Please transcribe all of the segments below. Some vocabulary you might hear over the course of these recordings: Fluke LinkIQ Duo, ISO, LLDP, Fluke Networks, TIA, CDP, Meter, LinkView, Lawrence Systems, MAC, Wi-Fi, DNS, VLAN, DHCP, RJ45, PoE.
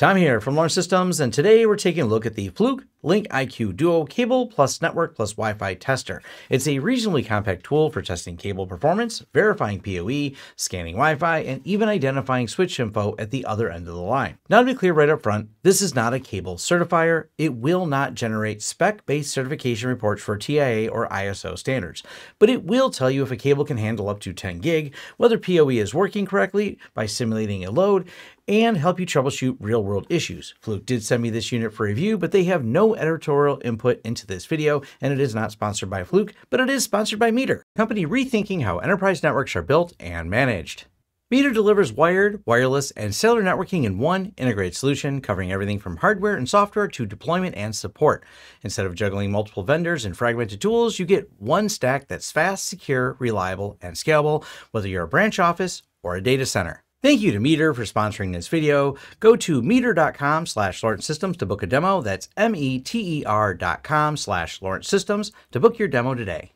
Tom here from Lawrence Systems, and today we're taking a look at the Fluke LinkIQ Duo Cable plus Network plus Wi-Fi Tester. It's a reasonably compact tool for testing cable performance, verifying PoE, scanning Wi-Fi, and even identifying switch info at the other end of the line. Now to be clear right up front, this is not a cable certifier. It will not generate spec-based certification reports for TIA or ISO standards, but it will tell you if a cable can handle up to 10 gig, whether PoE is working correctly by simulating a load, and help you troubleshoot real-world issues. Fluke did send me this unit for review, but they have no editorial input into this video, and it is not sponsored by Fluke, but it is sponsored by Meter, a company rethinking how enterprise networks are built and managed. Meter delivers wired, wireless, and cellular networking in one integrated solution, covering everything from hardware and software to deployment and support. Instead of juggling multiple vendors and fragmented tools, you get one stack that's fast, secure, reliable, and scalable, whether you're a branch office or a data center. Thank you to Meter for sponsoring this video. Go to meter.com/LawrenceSystems to book a demo. That's meter.com/LawrenceSystems to book your demo today.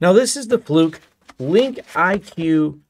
Now this is the Fluke LinkIQ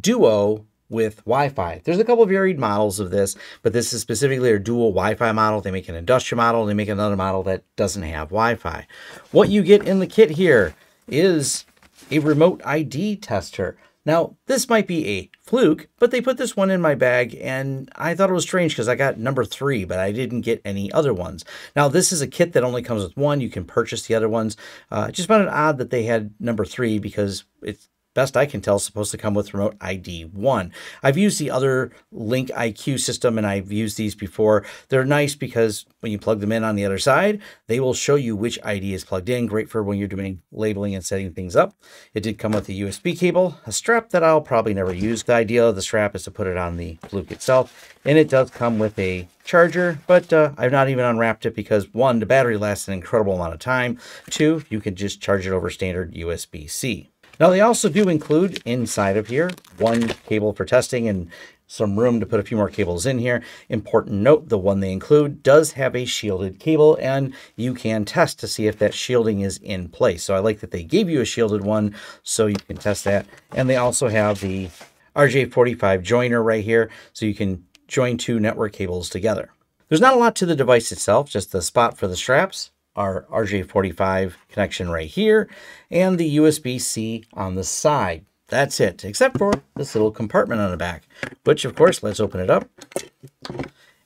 Duo with Wi-Fi. There's a couple of varied models of this, but this is specifically a dual Wi-Fi model. They make an industrial model, and they make another model that doesn't have Wi-Fi. What you get in the kit here is a remote ID tester. Now, this might be a fluke, but they put this one in my bag, and I thought it was strange because I got number 3, but I didn't get any other ones. Now, this is a kit that only comes with one. You can purchase the other ones. I just found it odd that they had number 3 because it's, best I can tell, supposed to come with remote ID 1. I've used the other LinkIQ system, and I've used these before. They're nice because when you plug them in on the other side, they will show you which ID is plugged in. Great for when you're doing labeling and setting things up. It did come with a USB cable, a strap that I'll probably never use. The idea of the strap is to put it on the Fluke itself, and it does come with a charger, but I've not even unwrapped it because 1, the battery lasts an incredible amount of time. 2, you can just charge it over standard USB-C. Now, they also do include inside of here one cable for testing and some room to put a few more cables in here. Important note, the one they include does have a shielded cable, and you can test to see if that shielding is in place. So I like that they gave you a shielded one so you can test that. And they also have the RJ45 joiner right here, so you can join 2 network cables together. There's not a lot to the device itself, just the spot for the straps, our RJ45 connection right here, and the USB-C on the side. That's it, except for this little compartment on the back, which of course, let's open it up.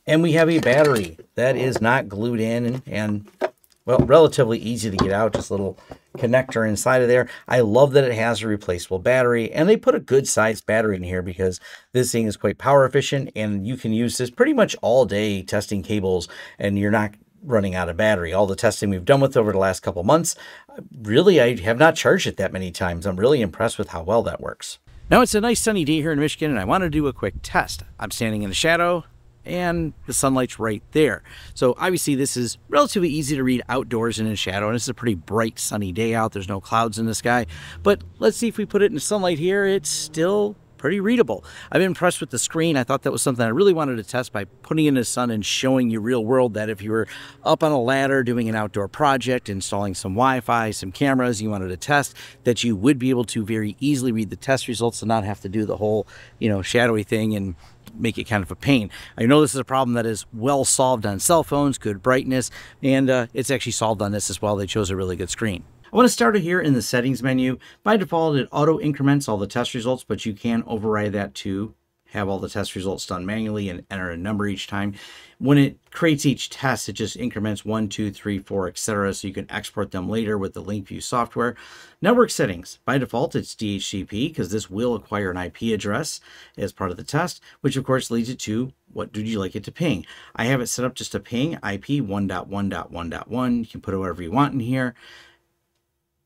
And we have a battery that is not glued in and well, relatively easy to get out, just a little connector inside of there. I love that it has a replaceable battery, and they put a good sized battery in here because this thing is quite power efficient, and you can use this pretty much all day testing cables, and you're not running out of battery. All the testing we've done with over the last couple months, really, I have not charged it that many times. I'm really impressed with how well that works. Now it's a nice sunny day here in Michigan, and I want to do a quick test. I'm standing in the shadow, and the sunlight's right there. So obviously this is relatively easy to read outdoors and in shadow, and it's a pretty bright sunny day out. There's no clouds in the sky, but let's see if we put it in the sunlight here. It's still pretty readable. I've been impressed with the screen. I thought that was something I really wanted to test by putting it in the sun and showing you real world that if you were up on a ladder doing an outdoor project, installing some Wi-Fi, some cameras you wanted to test, that you would be able to very easily read the test results and not have to do the whole, shadowy thing and make it kind of a pain. I know this is a problem that is well solved on cell phones, good brightness, and it's actually solved on this as well. They chose a really good screen. I want to start it here in the settings menu. By default, it auto increments all the test results, but you can override that to have all the test results done manually and enter a number each time. When it creates each test, it just increments 1, 2, 3, 4, etc. So you can export them later with the LinkView software. Network settings, by default, it's DHCP because this will acquire an IP address as part of the test, which of course leads it to what do you like it to ping. I have it set up just to ping IP 1.1.1.1. You can put whatever you want in here,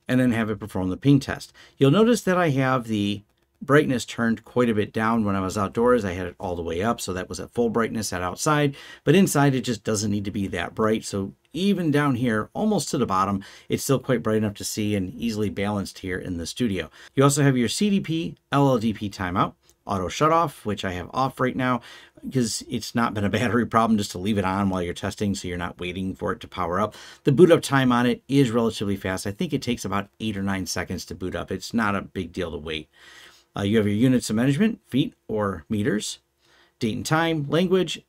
and then have it perform the ping test. You'll notice that I have the brightness turned quite a bit down. When I was outdoors, I had it all the way up, so that was at full brightness at outside, but inside it just doesn't need to be that bright. So even down here, almost to the bottom, it's still quite bright enough to see and easily balanced here in the studio. You also have your CDP, LLDP timeout, auto shut off, which I have off right now because it's not been a battery problem, just to leave it on while you're testing so you're not waiting for it to power up. The boot up time on it is relatively fast. I think it takes about 8 or 9 seconds to boot up. It's not a big deal to wait. You have your units of measurement, feet or meters, date and time, language,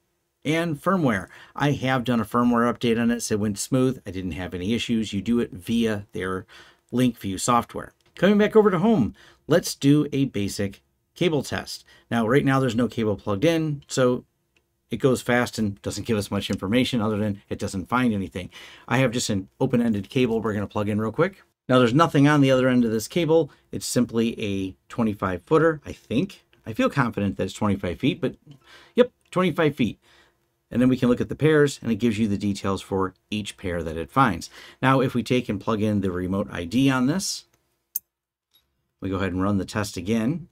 And firmware. I have done a firmware update on it, so it went smooth. I didn't have any issues. You do it via their LinkView software. Coming back over to home, let's do a basic cable test. Now, right now there's no cable plugged in, so it goes fast and doesn't give us much information other than it doesn't find anything. I have just an open-ended cable we're going to plug in real quick. Now, there's nothing on the other end of this cable. It's simply a 25-footer, I think. I feel confident that it's 25 feet, but yep, 25 feet. And then we can look at the pairs, and it gives you the details for each pair that it finds. Now, if we take and plug in the remote ID on this, we go ahead and run the test again.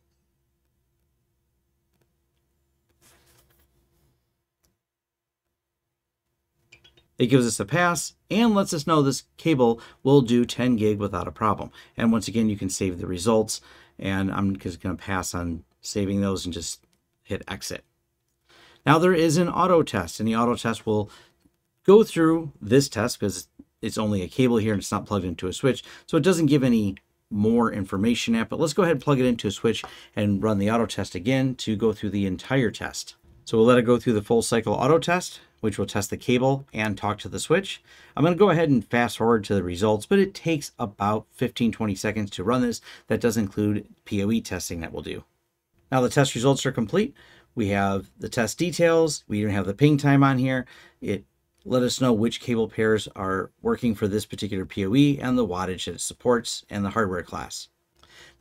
It gives us a pass and lets us know this cable will do 10 gig without a problem. And once again, you can save the results, and I'm just going to pass on saving those and just hit exit. Now there is an auto test, and the auto test will go through this test because it's only a cable here and it's not plugged into a switch. So it doesn't give any more information at, but let's go ahead and plug it into a switch and run the auto test again to go through the entire test. So we'll let it go through the full cycle auto test, which will test the cable and talk to the switch. I'm going to go ahead and fast forward to the results, but it takes about 15-20 seconds to run this. That does include PoE testing that we'll do. Now the test results are complete. We have the test details. We even have the ping time on here. It let us know which cable pairs are working for this particular PoE and the wattage that it supports and the hardware class.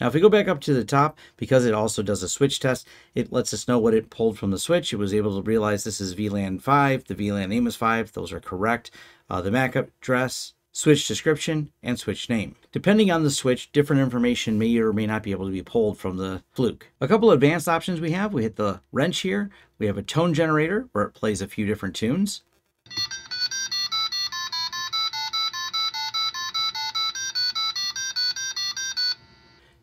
Now, if we go back up to the top, because it also does a switch test, it lets us know what it pulled from the switch. It was able to realize this is VLAN 5. The VLAN name is 5. Those are correct. The MAC address, switch description, and switch name. Depending on the switch, different information may or may not be able to be pulled from the Fluke. A couple advanced options we have. We hit the wrench here. We have a tone generator where it plays a few different tunes.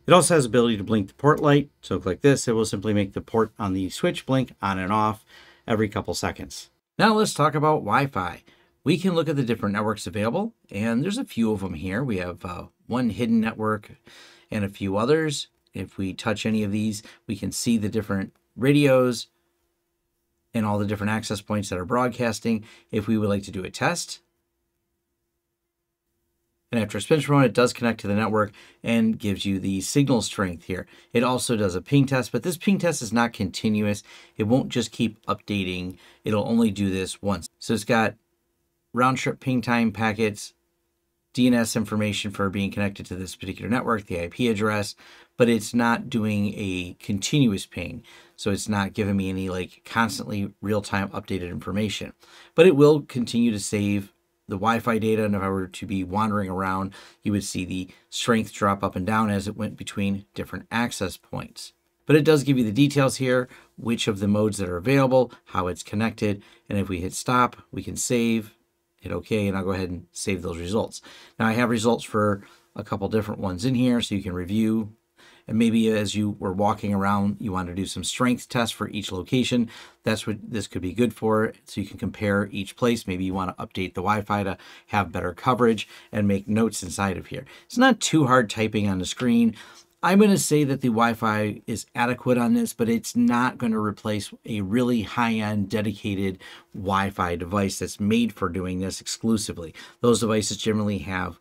It also has the ability to blink the port light. So like this, it will simply make the port on the switch blink on and off every couple seconds. Now let's talk about Wi-Fi. We can look at the different networks available, and there's a few of them here. We have one hidden network and a few others. If we touch any of these, we can see the different radios and all the different access points that are broadcasting. If we would like to do a test, and after a spin run, it does connect to the network and gives you the signal strength here. It also does a ping test, but this ping test is not continuous. It won't just keep updating. It'll only do this once. So it's got round trip ping time packets, DNS information for being connected to this particular network, the IP address, but it's not doing a continuous ping. So it's not giving me any like constantly real-time updated information, but it will continue to save the Wi-Fi data. And if I were to be wandering around, you would see the strength drop up and down as it went between different access points. But it does give you the details here, which of the modes that are available, how it's connected. And if we hit stop, we can save, hit OK, and I'll go ahead and save those results. Now I have results for a couple different ones in here so you can review. And maybe as you were walking around, you want to do some strength tests for each location. That's what this could be good for. So you can compare each place. Maybe you want to update the Wi-Fi to have better coverage and make notes inside of here. It's not too hard typing on the screen. I'm going to say that the Wi-Fi is adequate on this, but it's not going to replace a really high-end dedicated Wi-Fi device that's made for doing this exclusively. Those devices generally have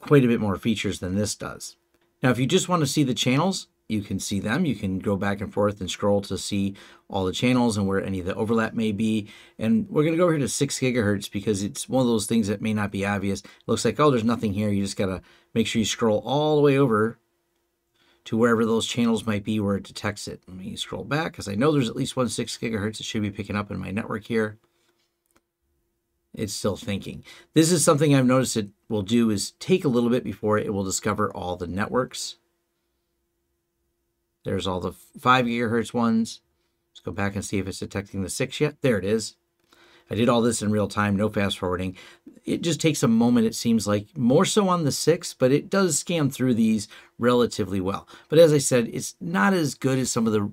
quite a bit more features than this does. Now, if you just want to see the channels, you can see them. You can go back and forth and scroll to see all the channels and where any of the overlap may be. And we're going to go here to 6 gigahertz because it's one of those things that may not be obvious. It looks like, oh, there's nothing here. You just got to make sure you scroll all the way over to wherever those channels might be where it detects it. Let me scroll back because I know there's at least 1 6 gigahertz it should be picking up in my network here. It's still thinking. This is something I've noticed it will do is take a little bit before it will discover all the networks. There's all the 5 gigahertz ones. Let's go back and see if it's detecting the 6 yet. There it is. I did all this in real time, no fast forwarding. It just takes a moment, it seems like, more so on the 6, but it does scan through these relatively well. But as I said, it's not as good as some of the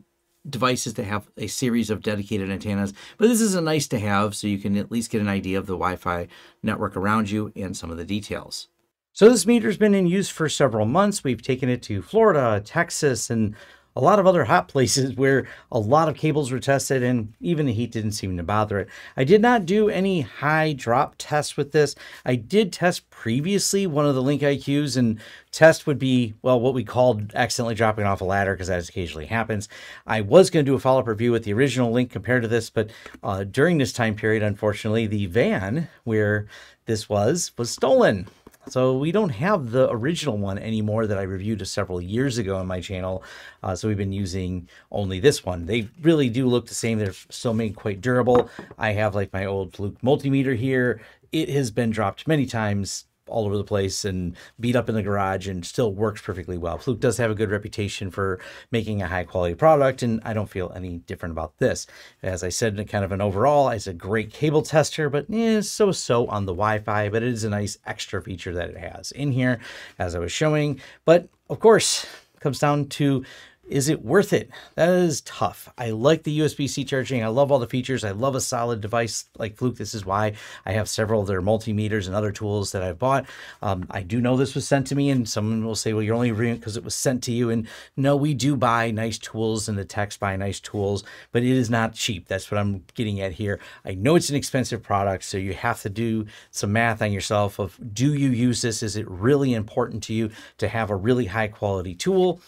devices that have a series of dedicated antennas, but this is a nice to have so you can at least get an idea of the Wi-Fi network around you and some of the details. So this meter's been in use for several months. We've taken it to Florida, Texas, and a lot of other hot places where a lot of cables were tested and even the heat didn't seem to bother it. I did not do any high drop tests with this. I did test previously one of the LinkIQs, and test would be, well, what we called accidentally dropping off a ladder, because that occasionally happens. I was going to do a follow-up review with the original link compared to this, but during this time period, unfortunately, the van where this was stolen. So we don't have the original one anymore that I reviewed several years ago on my channel. So we've been using only this one. They really do look the same. They're still made quite durable. I have like my old Fluke multimeter here. It has been dropped many times all over the place and beat up in the garage and still works perfectly well. Fluke does have a good reputation for making a high quality product, and I don't feel any different about this. As I said, in kind of an overall, it's a great cable tester, but so-so on the Wi-Fi, but it is a nice extra feature that it has in here, as I was showing. But of course, it comes down to, is it worth it? That is tough. I like the USB-C charging. I love all the features. I love a solid device like Fluke. This is why I have several of their multimeters and other tools that I've bought. I do know this was sent to me, and someone will say, well, you're only reviewing it because it was sent to you. And no, we do buy nice tools, and the techs buy nice tools, but it is not cheap. That's what I'm getting at here. I know it's an expensive product, so you have to do some math on yourself of, do you use this? Is it really important to you to have a really high quality tool?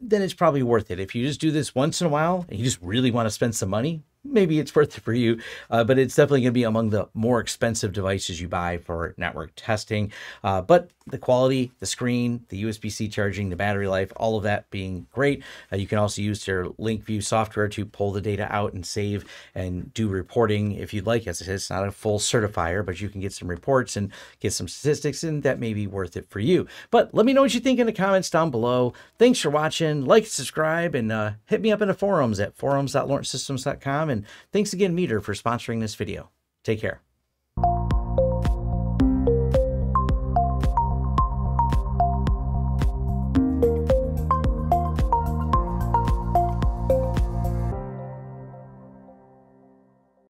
Then it's probably worth it. If you just do this once in a while and you just really want to spend some money, maybe it's worth it for you, but it's definitely going to be among the more expensive devices you buy for network testing. But the quality, the screen, the USB-C charging, the battery life, all of that being great. You can also use their LinkView software to pull the data out and save and do reporting if you'd like. As I said, it's not a full certifier, but you can get some reports and get some statistics, and that may be worth it for you. But let me know what you think in the comments down below. Thanks for watching. Like, subscribe, and hit me up in the forums at forums.lawrencesystems.com. And thanks again, Meter, for sponsoring this video. Take care.